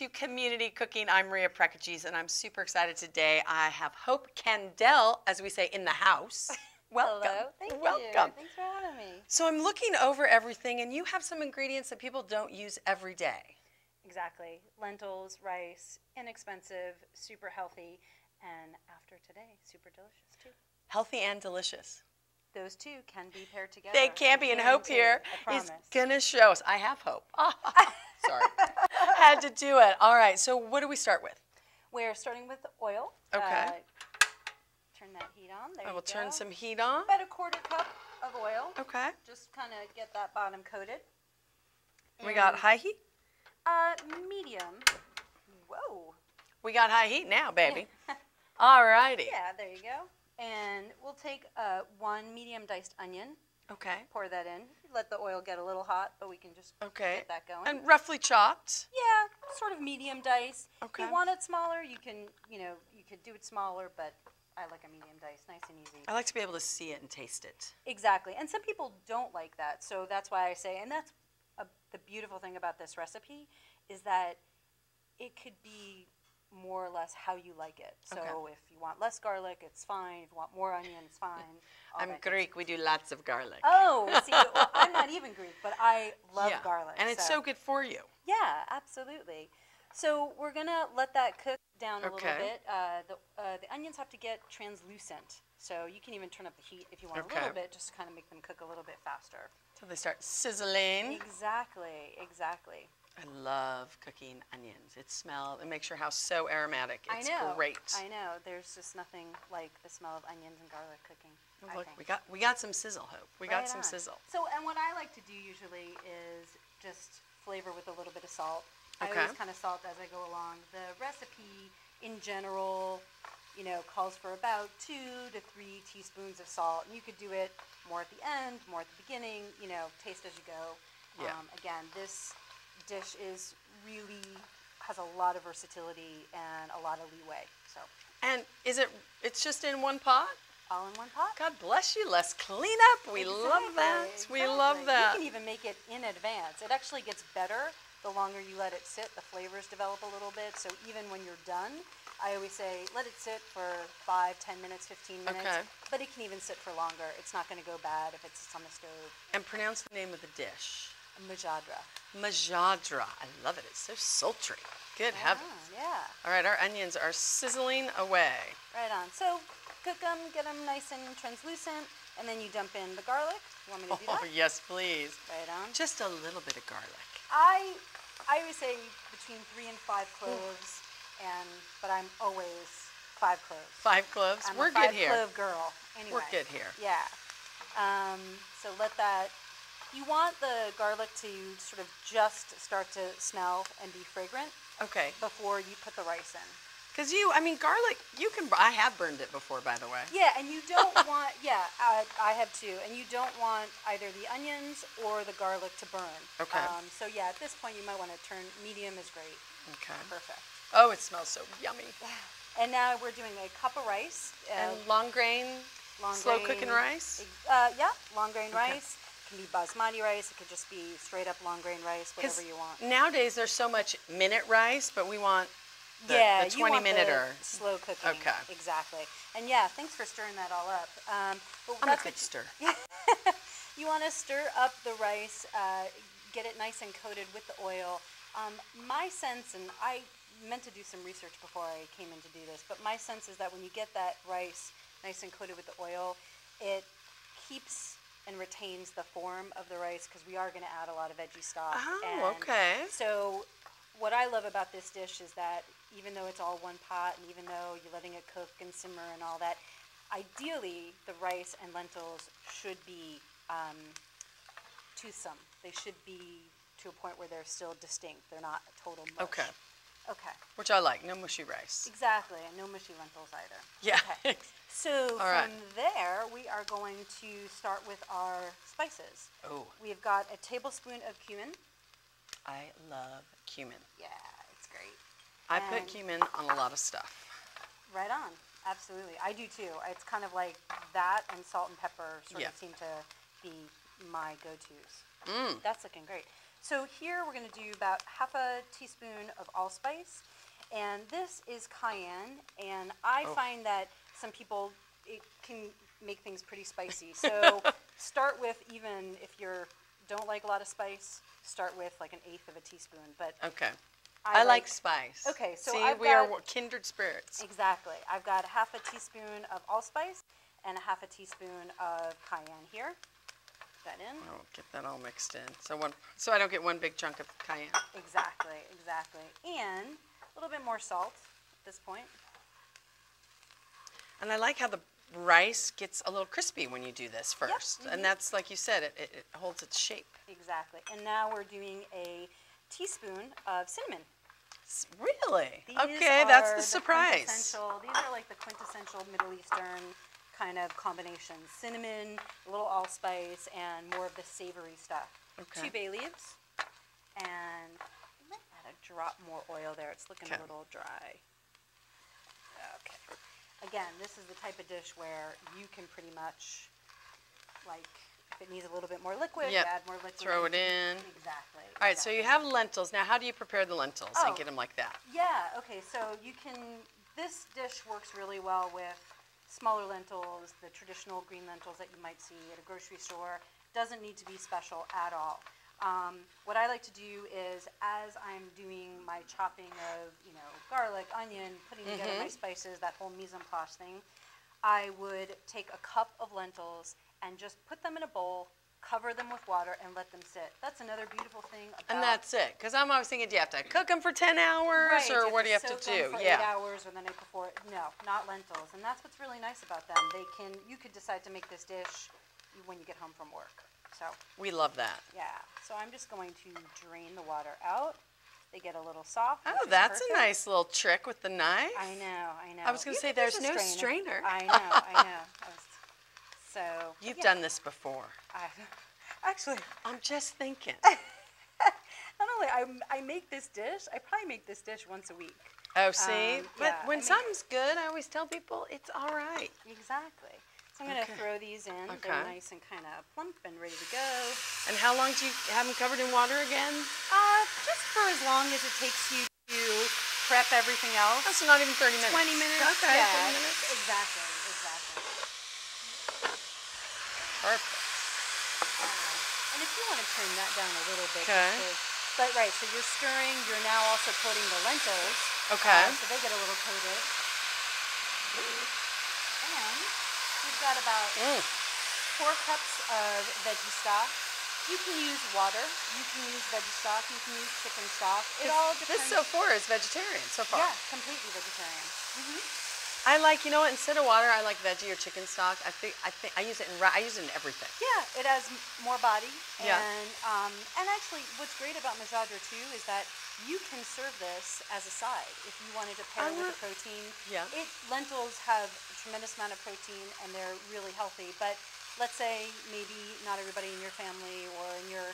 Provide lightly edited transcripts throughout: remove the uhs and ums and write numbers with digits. to Community Cooking. I'm Maria Prekeges, and I'm super excited today. I have Hope Kandel, as we say, in the house. Welcome. Hello. Welcome. Thanks for having me. So I'm looking over everything, and you have some ingredients that people don't use every day. Exactly. Lentils, rice, inexpensive, super healthy, and after today, super delicious too. Healthy and delicious. Those two can be paired together. They can be, and Hope here is going to show us. I have hope. Oh, sorry. Had to do it. All right, so what do we start with? We're starting with oil. Okay. Turn that heat on. There you go. I will turn some heat on. About a quarter cup of oil. Okay. Just kind of get that bottom coated. And we got high heat? Medium. Whoa. We got high heat now, baby. All righty. Yeah, there you go. And we'll take one medium diced onion. Okay. Pour that in. Let the oil get a little hot, but we can just get that going. And roughly chopped? Yeah, sort of medium diced. Okay. If you want it smaller, you can, you know, you could do it smaller, but I like a medium diced, nice and easy. I like to be able to see it and taste it. Exactly. And some people don't like that, so that's why I say, and that's the beautiful thing about this recipe, is that it could be more or less how you like it. So if you want less garlic, it's fine. If you want more onion, it's fine. I'm Greek. We do lots of garlic. Oh, see, well, I'm not even Greek, but I love garlic. And it's so good for you. Yeah, absolutely. So we're going to let that cook down a little bit. The onions have to get translucent. So you can even turn up the heat if you want a little bit, just to kind of make them cook a little bit faster. So they start sizzling. Exactly, exactly. I love cooking onions. It smells, it makes your house so aromatic. It's great. I know. There's just nothing like the smell of onions and garlic cooking. Well, look, we got some sizzle, Hope. We got some sizzle. So, and what I like to do usually is just flavor with a little bit of salt. Okay. I always kind of salt as I go along. The recipe in general, you know, calls for about 2 to 3 teaspoons of salt. And you could do it more at the end, more at the beginning, you know, taste as you go. Yeah. Again, this dish is really has a lot of versatility and a lot of leeway. So. And is it? It's just in one pot. All in one pot. God bless you. Less cleanup. We love that. Exactly. We love that. You can even make it in advance. It actually gets better the longer you let it sit. The flavors develop a little bit. So even when you're done, I always say let it sit for 5, 10 minutes, 15 minutes. Okay. But it can even sit for longer. It's not going to go bad if it's on the stove. And pronounce the name of the dish. Mujadara. Mujadara. I love it. It's so sultry. Good heavens. Yeah. All right, our onions are sizzling away. Right on. So cook them, get them nice and translucent, and then you dump in the garlic. You want me to do that? Oh, yes, please. Right on. Just a little bit of garlic. I always say between 3 and 5 cloves, but I'm always 5 cloves. 5 cloves? I'm a 5-clove girl. Anyway. We're good here. Yeah. So let that... You want the garlic to sort of just start to smell and be fragrant before you put the rice in. Because garlic, you can, I have burned it before, by the way. Yeah, and you don't want, I have too, and you don't want either the onions or the garlic to burn. Okay. So yeah, at this point you might want to turn, medium is great. Okay. Perfect. Oh, it smells so yummy. Yeah. And now we're doing a cup of rice. And long grain, slow cooking rice? Yeah, long grain rice. It can be basmati rice, it could just be straight up long grain rice, whatever you want. Nowadays there's so much minute rice, but we want the 20-minute-er. Slow cooking. Okay. Exactly. And yeah, thanks for stirring that all up. But I'm a good stir. You want to stir up the rice, get it nice and coated with the oil. My sense, and I meant to do some research before I came in to do this, but my sense is that when you get that rice nice and coated with the oil, it keeps and retains the form of the rice because we are going to add a lot of veggie stock. Oh, okay. So what I love about this dish is that even though it's all one pot and even though you're letting it cook and simmer and all that, ideally the rice and lentils should be toothsome. They should be to a point where they're still distinct. They're not a total mush. Okay. Okay. Which I like. No mushy rice. Exactly. And no mushy lentils either. Yeah. Okay. So from there, we are going to start with our spices. Oh. We've got a tablespoon of cumin. I love cumin. Yeah, it's great. I put cumin on a lot of stuff. Right on. Absolutely. I do too. It's kind of like that and salt and pepper sort of seem to be my go-tos. That's looking great. So here we're going to do about half a teaspoon of allspice, and this is cayenne, and I find that some people, it can make things pretty spicy. So start with, even if you don't like a lot of spice, start with like 1/8 of a teaspoon. But okay. I like spice. Okay, so see, we are kindred spirits. Exactly. I've got 1/2 teaspoon of allspice and 1/2 teaspoon of cayenne here. That in. I'll get that all mixed in. So so I don't get one big chunk of cayenne. Exactly, exactly. And a little bit more salt at this point. And I like how the rice gets a little crispy when you do this first. Yep. Mm-hmm. And that's, like you said, it holds its shape. Exactly. And now we're doing a teaspoon of cinnamon. Really? These okay, that's the surprise. These are like the quintessential Middle Eastern kind of combination. Cinnamon, a little allspice, and more of the savory stuff. Okay. 2 bay leaves. And I might add a drop more oil there. It's looking a little dry. Okay. Again, this is the type of dish where you can pretty much, like, if it needs a little bit more liquid, yep, add more liquid. Throw it in. Exactly. All right, so you have lentils. Now, how do you prepare the lentils and get them like that? Yeah, okay, so you can, this dish works really well with smaller lentils, the traditional green lentils that you might see at a grocery store. Doesn't need to be special at all. What I like to do is, as I'm doing my chopping of, you know, garlic, onion, putting together my spices, that whole mise en place thing, I would take a cup of lentils and just put them in a bowl, cover them with water, and let them sit. That's another beautiful thing about... And that's it. Because I'm always thinking, do you have to cook them for 10 hours? Right, or what do you have to do? Soak them for 8 hours or the night before. No, not lentils. And that's what's really nice about them. They can, you could decide to make this dish when you get home from work. So we love that. Yeah. So I'm just going to drain the water out. They get a little soft. Oh, that's a nice little trick with the knife. I know, I know. I was going to say there's no strainer. I know, I know. So you've done this before. Actually, I'm just thinking. Not only I make this dish, I probably make this dish once a week. Oh, see, but when something's good, I always tell people it's all right. Exactly. I'm going to throw these in. They're nice and kind of plump and ready to go. And how long do you have them covered in water again? Just for as long as it takes you to prep everything else. That's not even 30 minutes. 20 minutes. Okay, yeah, 20 minutes. Exactly, exactly. Perfect. And if you want to turn that down a little bit. Okay. But right, so you're stirring. You're now also coating the lentils. Okay. So they get a little coated. Got about 4 cups of veggie stock. You can use water, you can use veggie stock, you can use chicken stock. It all depends. This so far is vegetarian so far. Yeah, completely vegetarian. I like, you know, instead of water, I like veggie or chicken stock. I think I use it in everything. Yeah, it has more body. And and actually, what's great about Mujadara too is that you can serve this as a side if you wanted to pair with a protein. Yeah. Lentils have a tremendous amount of protein and they're really healthy. But let's say maybe not everybody in your family or in your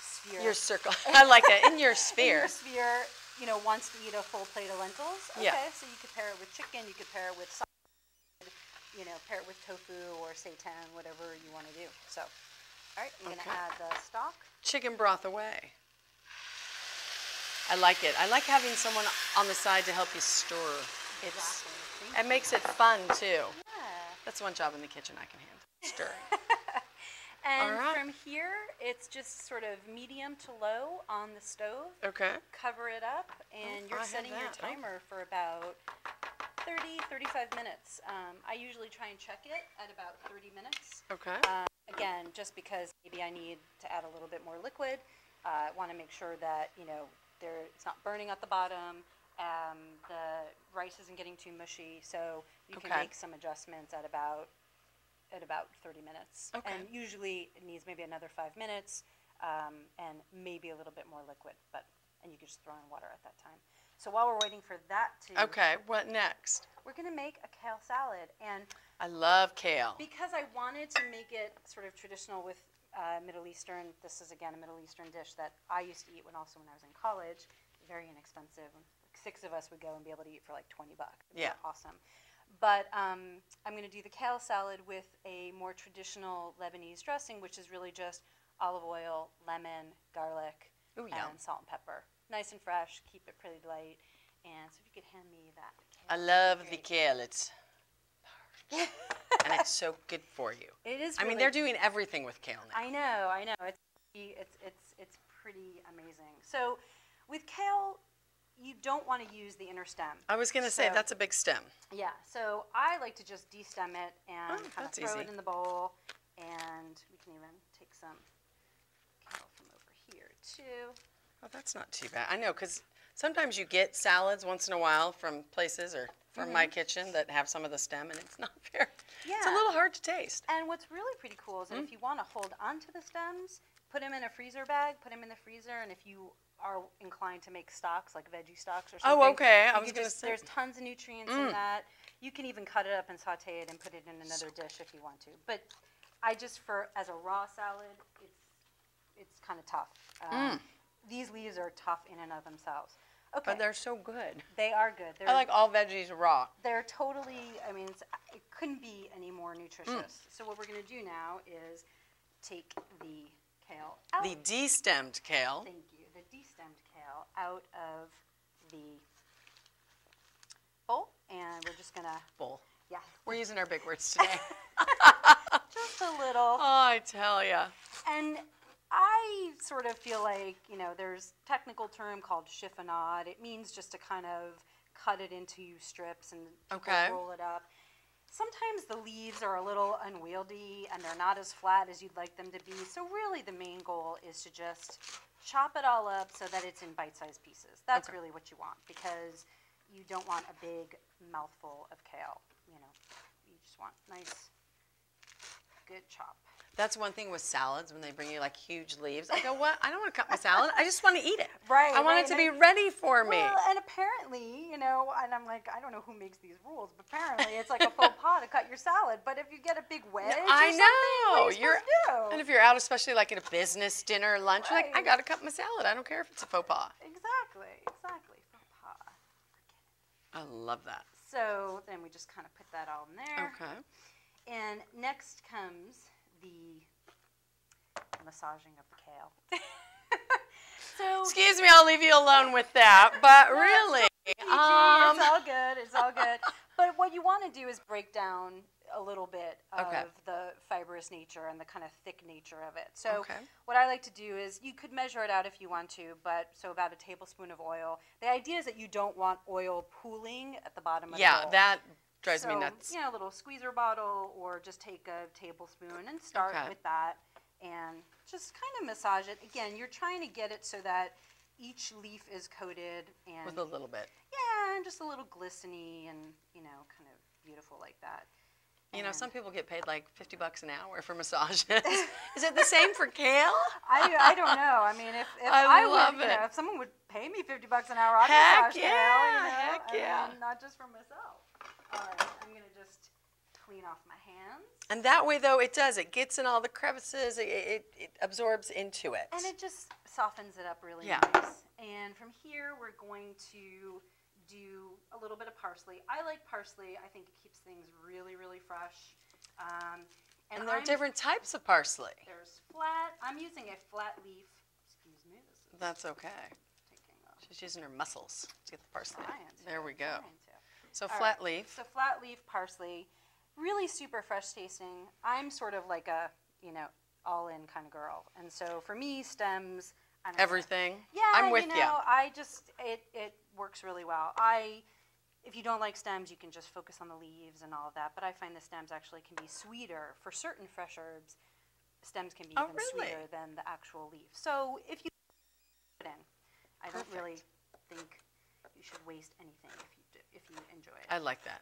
sphere. Your circle. I like that. In your sphere. In your sphere, you know, wants to eat a full plate of lentils. Okay. Yeah. So you could pair it with chicken. You could pair it with, you know, pair it with tofu or seitan, whatever you want to do. So, all right, I'm gonna add the stock. Chicken broth away. I like it. I like having someone on the side to help you stir. Exactly. It makes it fun, too. Yeah. That's one job in the kitchen I can handle, stirring. And from here, it's just sort of medium to low on the stove. Okay. Cover it up, and you're setting your timer for about 30, 35 minutes. I usually try and check it at about 30 minutes. Okay. Again, just because maybe I need to add a little bit more liquid. I want to make sure that, you know, it's not burning at the bottom, the rice isn't getting too mushy, so you can make some adjustments at about 30 minutes. Okay. And usually it needs maybe another 5 minutes and maybe a little bit more liquid, but and you can just throw in water at that time. So while we're waiting for that to... Okay, what next? We're going to make a kale salad. And I love kale. Because I wanted to make it sort of traditional with Middle Eastern. This is again a Middle Eastern dish that I used to eat when I was in college. Very inexpensive. 6 of us would go and be able to eat for like 20 bucks. Yeah, awesome. But I'm going to do the kale salad with a more traditional Lebanese dressing, which is really just olive oil, lemon, garlic, ooh, and yum. Salt and pepper. Nice and fresh, keep it pretty light. And so if you could hand me that. I love the kale. And it's so good for you. It is. Really, I mean, they're doing everything with kale now. I know, I know. It's pretty amazing. So with kale, you don't want to use the inner stem. I was going to say, that's a big stem. Yeah, so I like to just destem it and kind of throw it in the bowl. And we can even take some kale from over here, too. Oh, that's not too bad. I know, because sometimes you get salads once in a while from places or from my kitchen that have some of the stem, and it's not fair. Yeah. It's a little hard to taste. And what's really pretty cool is that if you want to hold on to the stems, put them in a freezer bag, put them in the freezer, and if you are inclined to make stocks, like veggie stocks or something. Oh, okay. I was going to say. There's tons of nutrients in that. You can even cut it up and saute it and put it in another dish if you want to. But I just, as a raw salad, it's kind of tough. These leaves are tough in and of themselves. Okay. But they're so good. They are good. I like all veggies raw. They're totally, I mean, it couldn't be any more nutritious. So what we're going to do now is take the kale out. The destemmed kale. Thank you. The destemmed kale out of the bowl. And we're just going to. Bowl. Yeah. We're using our big words today. Just a little. Oh, I tell ya. And I sort of feel like, you know, there's a technical term called chiffonade. It means just to kind of cut it into strips and roll it up. Sometimes the leaves are a little unwieldy and they're not as flat as you'd like them to be. So really the main goal is to just chop it all up so that it's in bite-sized pieces. That's really what you want, because you don't want a big mouthful of kale. You know, you just want nice, good chop. That's one thing with salads, when they bring you like huge leaves. I go, what? I don't want to cut my salad. I just want to eat it. Right. I want it to be ready for me. Well, and apparently, you know, and I'm like, I don't know who makes these rules, but apparently it's like a faux pas to cut your salad. But if you get a big wedge, or something, what are you supposed to do? And if you're out, especially like at a business dinner, lunch, you're like, I got to cut my salad. I don't care if it's a faux pas. Exactly. Exactly. Faux pas. I love that. So then we just kind of put that all in there. Okay. And next comes the massaging of the kale. So excuse me, I'll leave you alone with that, but really. It's all good, it's all good. But what you want to do is break down a little bit of the fibrous nature and the kind of thick nature of it. So what I like to do is, you could measure it out if you want to, but so about a tablespoon of oil. The idea is that you don't want oil pooling at the bottom of the bowl. That drives me nuts. You know, a little squeezer bottle, or just take a tablespoon and start with that and just kind of massage it. Again, you're trying to get it so that each leaf is coated. And with a little bit. Yeah, and just a little glisteny and, you know, kind of beautiful like that. And you know, some people get paid like $50 an hour for massages. Is it the same for kale? I don't know. I mean, if I would, you know, if someone would pay me $50 an hour, I'd massage kale. Heck yeah. I mean, not just for myself. All right, I'm going to just clean off my hands. And that way, though, it does. It gets in all the crevices. It absorbs into it. And it just softens it up really nice. And from here, we're going to do a little bit of parsley. I like parsley. I think it keeps things really, really fresh. And there are different types of parsley. There's flat. I'm using a flat leaf. Excuse me. That's okay. She's using her muscles to get the parsley. There we go. So flat leaf. So flat leaf parsley, really super fresh tasting. I'm sort of like a, you know, all in kind of girl. And so for me, stems. Everything. Yeah, I'm with you. I just, it works really well. If you don't like stems, you can just focus on the leaves and all of that. But I find the stems actually can be sweeter. For certain fresh herbs, stems can be even sweeter than the actual leaf. So if you put it in, I don't really think you should waste anything if you enjoy it. I like that.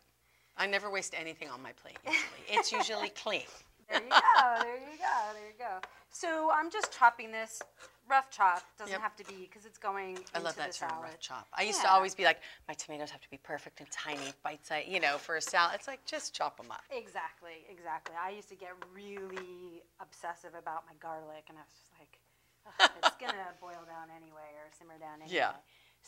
I never waste anything on my plate usually. It's usually clean. There you go, there you go, there you go. So I'm just chopping this. Rough chop doesn't have to be, because it's going into the salad. I love that term, rough chop. I used to always be like, my tomatoes have to be perfect and tiny, bite-sized, you know, for a salad. It's like, just chop them up. Exactly, exactly. I used to get really obsessive about my garlic, and I was just like, it's going to boil down anyway or simmer down anyway. Yeah.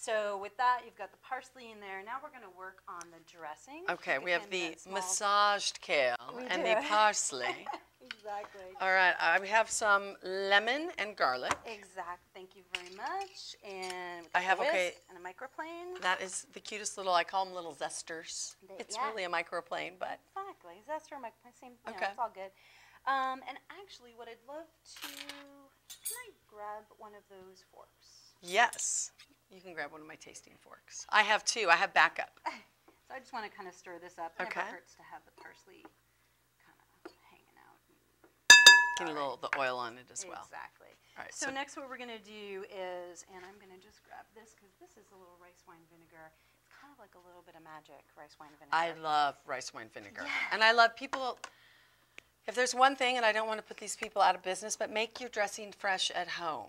So with that, you've got the parsley in there. Now we're going to work on the dressing. Okay, we have the massaged kale and the parsley. Exactly. All right, we have some lemon and garlic. Exact. Thank you very much. And I have and a microplane. That is the cutest little. I call them little zesters. It's really a microplane, but exactly zester, microplane, same. You know, okay, it's all good. And actually, what I'd love to can I grab one of those forks? Yes, you can grab one of my tasting forks. I have two. I have backup. So I just want to kind of stir this up. Okay. It hurts to have the parsley. A little the oil on it as well. Exactly. All right, so, next what we're going to do is, and I'm going to just grab this because this is a little rice wine vinegar. It's kind of like a little bit of magic, rice wine vinegar. I love rice wine vinegar. Yeah. And I love people, if there's one thing, and I don't want to put these people out of business, but make your dressing fresh at home.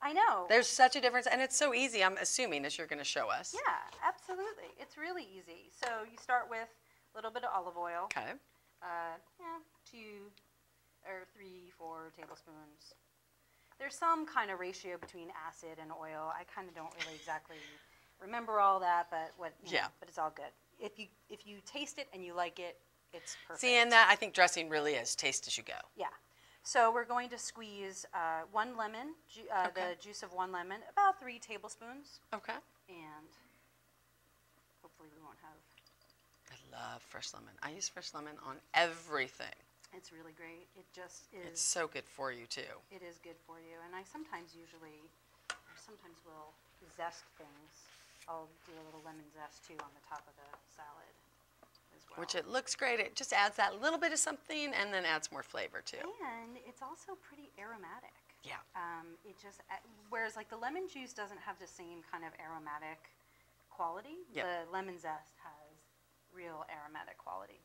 I know. There's such a difference, and it's so easy, I'm assuming, as you're going to show us. Yeah, absolutely. It's really easy. So you start with a little bit of olive oil. Okay. Yeah, 2 or 3, 4 tablespoons. There's some kind of ratio between acid and oil. I kind of don't really exactly remember all that, but what? Yeah. But it's all good. If you taste it and you like it, it's perfect. See, and that I think dressing really is taste as you go. Yeah. So we're going to squeeze one lemon, the juice of one lemon, about 3 tablespoons. Okay. And hopefully we won't have. I love fresh lemon. I use fresh lemon on everything. It's really great. It just is. It's so good for you, too. It is good for you. And I sometimes will zest things. I'll do a little lemon zest, too, on the top of the salad as well. Which it looks great. It just adds that little bit of something and then adds more flavor, too. And it's also pretty aromatic. Yeah. It just, whereas like the lemon juice doesn't have the same kind of aromatic quality, the lemon zest has real aromatic quality.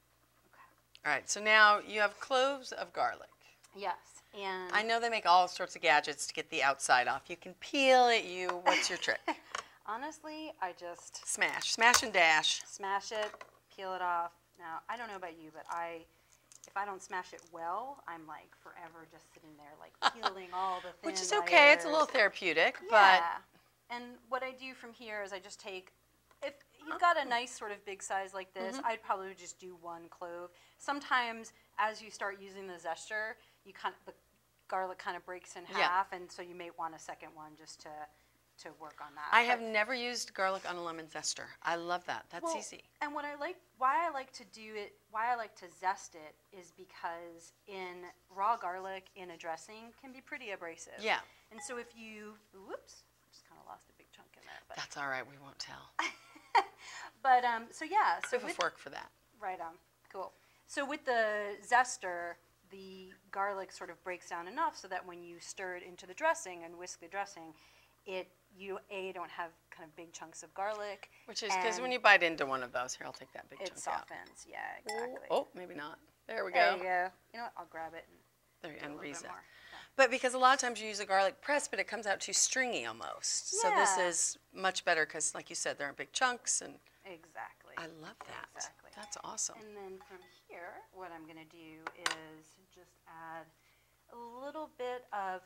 All right, so now you have cloves of garlic. Yes, and I know they make all sorts of gadgets to get the outside off. You can peel it. What's your trick? Honestly, I just smash and dash. Smash it, peel it off. Now I don't know about you, but if I don't smash it well, I'm like forever just sitting there like peeling all the things. Which is okay. Layers. It's a little therapeutic, but and what I do from here is I just take. You've got a nice sort of big size like this. I'd probably just do one clove. Sometimes, as you start using the zester, the garlic kind of breaks in half, and so you may want a second one just to work on that. I have never used garlic on a lemon zester. I love that. That's easy. And what why I like to zest it, is because in raw garlic in a dressing can be pretty abrasive. Yeah. And so if you, whoops, just kind of lost a big chunk in there. But that's all right. We won't tell. But so we have a fork for that. Right on. Cool. So with the zester, the garlic sort of breaks down enough so that when you stir it into the dressing and whisk the dressing, you don't have kind of big chunks of garlic. Which is because when you bite into one of those, here, I'll take that big chunk out. It softens. Yeah, exactly. Oh, maybe not. There we go. There you go. You know what? I'll grab it and reset. Yeah. But because a lot of times you use a garlic press, but it comes out too stringy almost. Yeah. So this is much better because, like you said, there aren't big chunks. And exactly. I love that. Exactly. That's awesome. And then from here, what I'm going to do is just add a little bit of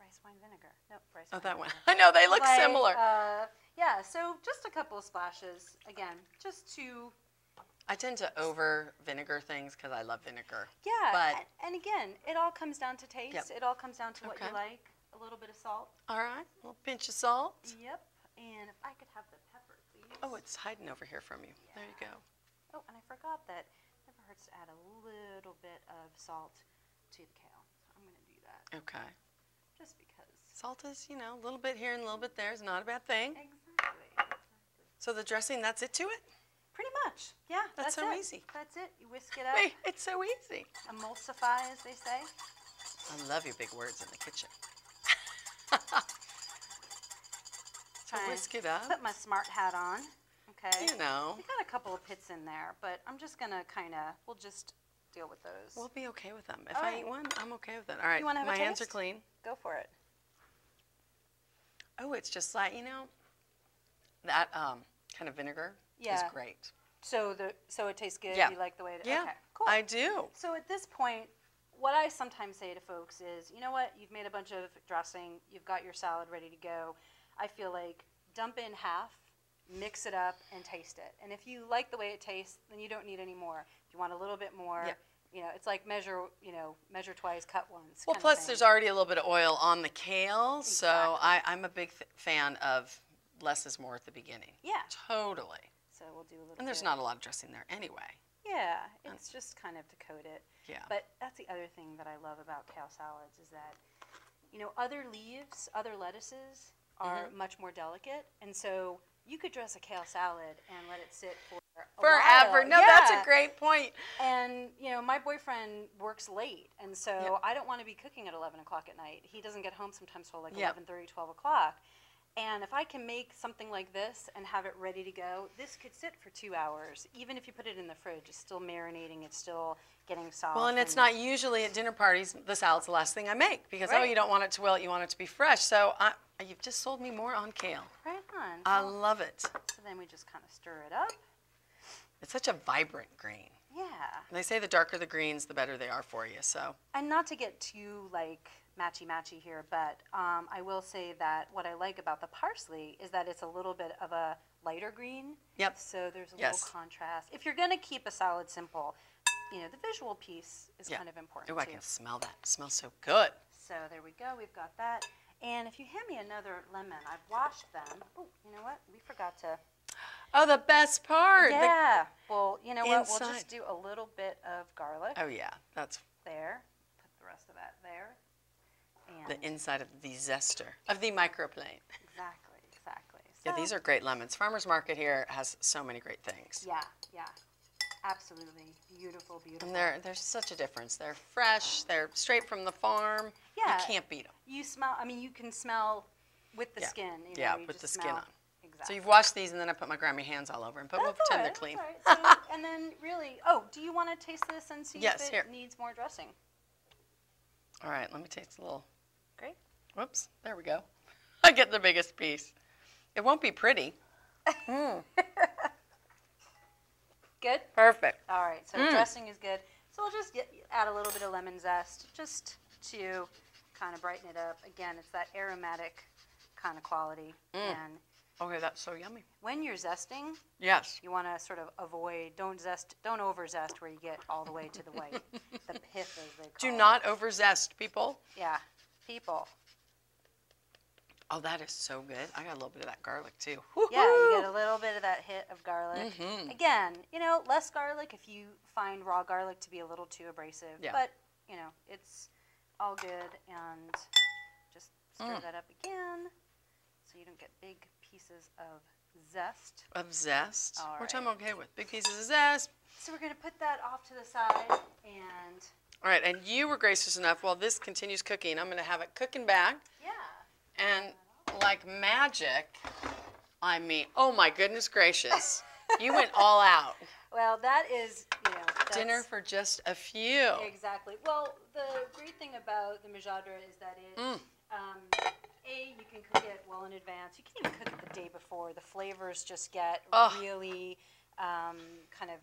rice wine vinegar. Nope, rice wine vinegar. One. I know, they look similar. So just a couple of splashes. Again, just to... I tend to over vinegar things because I love vinegar. Yeah, but and again, it all comes down to taste. Yep. It all comes down to what you like. A little bit of salt. All right, a little pinch of salt. Yep, and if I could have the pepper, please. Oh, it's hiding over here from you. Yeah. There you go. Oh, and I forgot that it never hurts to add a little bit of salt to the kale. So I'm going to do that. Okay. Just because. Salt is, a little bit here and a little bit there is not a bad thing. Exactly. So the dressing, that's it to it? Pretty much, yeah. That's so easy. That's it. You whisk it up. Wait, it's so easy. Emulsify, as they say. I love your big words in the kitchen. So whisk it up. Put my smart hat on. Okay. We got a couple of pits in there, but I'm just gonna we'll just deal with those. We'll be okay with them. If I eat one, I'm okay with it. All right. You want to have a taste? My hands are clean. Go for it. Oh, it's just like that kind of vinegar. Yeah. Is great. So it tastes good. Yeah. You like the way it. Yeah. Okay, cool. I do. So at this point, what I sometimes say to folks is, you know what? You've made a bunch of dressing. You've got your salad ready to go. I feel like dump in half, mix it up, and taste it. And if you like the way it tastes, then you don't need any more. If you want a little bit more, yep. You know, it's like measure, you know, measure twice, cut once. Well, plus there's already a little bit of oil on the kale, exactly. So I'm a big fan of less is more at the beginning. Yeah. Totally. So we'll do a little bit. And there's not a lot of dressing there anyway. Yeah, it's just kind of to coat it. Yeah. But that's the other thing that I love about kale salads is that, you know, other leaves, other lettuces are mm-hmm. much more delicate, and so you could dress a kale salad and let it sit for a forever. While. No, yeah. That's a great point. And, you know, my boyfriend works late, and so yep. I don't want to be cooking at 11 o'clock at night. He doesn't get home sometimes till like yep. 11:30, 12 o'clock. And if I can make something like this and have it ready to go, this could sit for 2 hours. Even if you put it in the fridge, it's still marinating, it's still getting soft. Well, and it's not usually at dinner parties, the salad's the last thing I make because, right. Oh, you don't want it to wilt, you want it to be fresh. So you've just sold me more on kale. Right on. I love it. So then we just kind of stir it up. It's such a vibrant green. Yeah. And they say the darker the greens, the better they are for you, so. And not to get too, like, matchy-matchy here, but I will say that what I like about the parsley is that it's a little bit of a lighter green. Yep. So there's a yes. little contrast. If you're going to keep a salad simple, you know, the visual piece is yep. kind of important, too. I can smell that. It smells so good. So there we go. We've got that. And if you hand me another lemon, I've washed them. Oh, you know what? We forgot to... Oh, the best part. Yeah. Well, you know what? We'll just do a little bit of garlic. Oh, yeah. That's... There. Put the rest of that there. And the inside of the zester, of the microplane. Exactly, exactly. So yeah, these are great lemons. Farmer's Market here has so many great things. Yeah, yeah, absolutely. Beautiful, beautiful. And there's such a difference. They're fresh, they're straight from the farm. Yeah. You can't beat them. You smell, I mean, you can smell with the yeah. skin. You know, yeah, you with the skin on. Exactly. So you've washed these, and then I put my grimy hands all over and we'll pretend they're clean. That's all right. So, and then really, oh, do you want to taste this and see yes, if it here. Needs more dressing? All right, let me taste a little. Great. Whoops, there we go. I get the biggest piece. It won't be pretty. Mm. Good? Perfect. All right, so dressing is good. So we'll just add a little bit of lemon zest just to kind of brighten it up. Again, it's that aromatic kind of quality. And okay, that's so yummy. When you're zesting, yes, you want to sort of avoid, don't over-zest where you get all the way to the white, the pith as they call it. Do not over-zest, people. Yeah. People. Oh, that is so good. I got a little bit of that garlic, too. Yeah, you get a little bit of that hit of garlic. Mm-hmm. Again, you know, less garlic if you find raw garlic to be a little too abrasive. Yeah. But, you know, it's all good. And just stir that up again so you don't get big pieces of zest. Of zest? All right. Which I'm okay with. Big pieces of zest. So we're going to put that off to the side and... All right, and you were gracious enough, while this continues cooking, I'm going to have it cooking back. Yeah. And like magic, I mean, oh my goodness gracious, you went all out. Well, that is, you know. Dinner for just a few. Exactly. Well, the great thing about the Mujadara is that it, A, you can cook it well in advance. You can even cook it the day before. The flavors just get really kind of,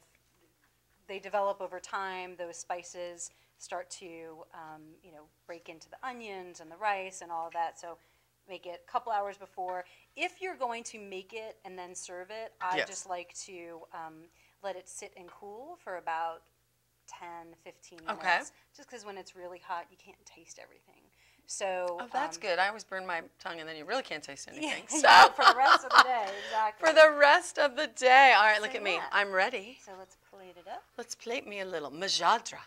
they develop over time, those spices start to, you know, break into the onions and the rice and all of that. So make it a couple hours before. If you're going to make it and then serve it, I yes. just like to let it sit and cool for about 10, 15 minutes. Okay. Just because when it's really hot, you can't taste everything. So that's good. I always burn my tongue, and then you really can't taste anything. Yeah, so yeah, for the rest of the day, exactly. For the rest of the day. All right, so look at me. I'm ready. So let's plate it up. Let's plate me a little Mujadara,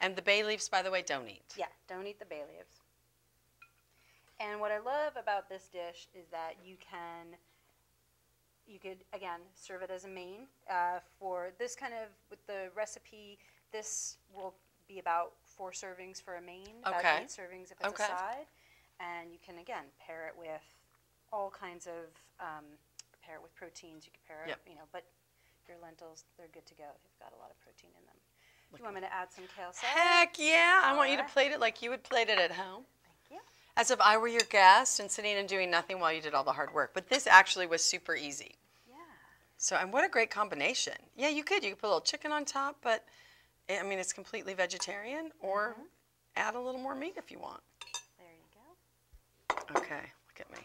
and the bay leaves, by the way, don't eat. Yeah, don't eat the bay leaves. And what I love about this dish is that you could again serve it as a main. For this kind of with the recipe, this will be about 4 servings for a main, about 8 servings if it's a side, and you can again pair it with all kinds of pair it with proteins. You can pair it, you know, but your lentils, they're good to go. They've got a lot of protein in them. Do you want me to add some kale salad? Heck yeah! I want you to plate it like you would plate it at home. Thank you. As if I were your guest and sitting and doing nothing while you did all the hard work. But this actually was super easy. Yeah. So and what a great combination. Yeah, you could put a little chicken on top, but I mean, it's completely vegetarian, or add a little more meat if you want. There you go. Okay, look at me.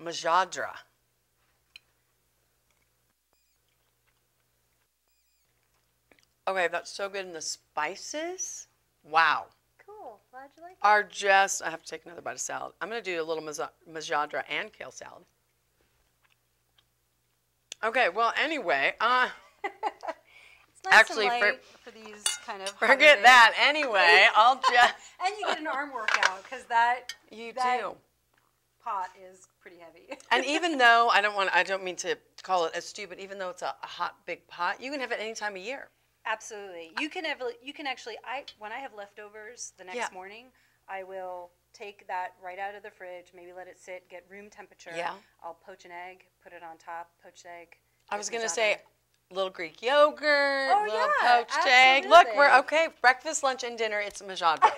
Mujadara. Okay, that's so good. And the spices, wow. Cool. Glad you like it. Are just, I have to take another bite of salad. I'm going to do a little Mujadara and kale salad. Okay, well, anyway. It's nice actually and light for these kind of forget holidays. That. Anyway, I'll just. And you get an arm workout because that. You that do. Pot is pretty heavy. And even though I don't mean to call it a stew, but even though it's a hot big pot, you can have it any time of year. Absolutely. You can actually, when I have leftovers the next morning, I will take that right out of the fridge, maybe let it sit, get room temperature. Yeah. I'll poach an egg, put it on top, poached egg. I was going to say little Greek yogurt, little poached egg. Look, we're okay. Breakfast, lunch, and dinner, it's Mujadara.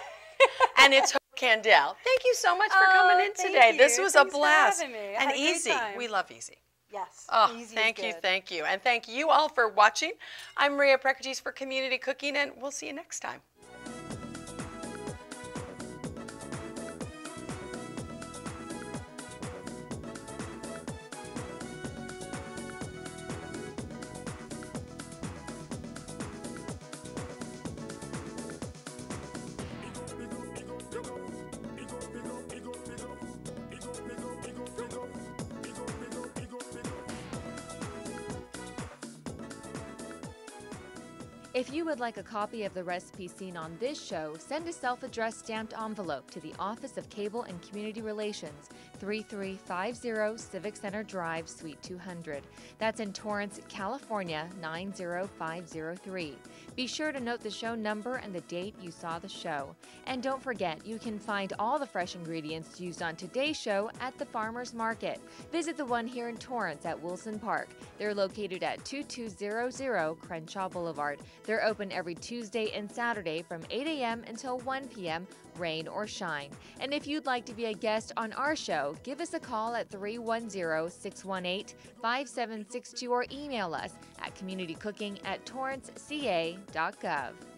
And it's Hope Kandel. Thank you so much for coming in today. You. This was Thanks a blast. For having me. And easy. We love easy. Yes. Oh, easy thank you. And thank you all for watching. I'm Maria Prekeges for Community Cooking, and we'll see you next time. If you would like a copy of the recipe seen on this show, send a self-addressed stamped envelope to the Office of Cable and Community Relations, 3350 Civic Center Drive, Suite 200. That's in Torrance, California, 90503. Be sure to note the show number and the date you saw the show. And don't forget, you can find all the fresh ingredients used on today's show at the Farmers Market. Visit the one here in Torrance at Wilson Park. They're located at 2200 Crenshaw Boulevard. They're open every Tuesday and Saturday from 8 a.m. until 1 p.m., rain or shine. And if you'd like to be a guest on our show, give us a call at 310-618-5762 or email us at communitycooking@TorranceCA.Gov.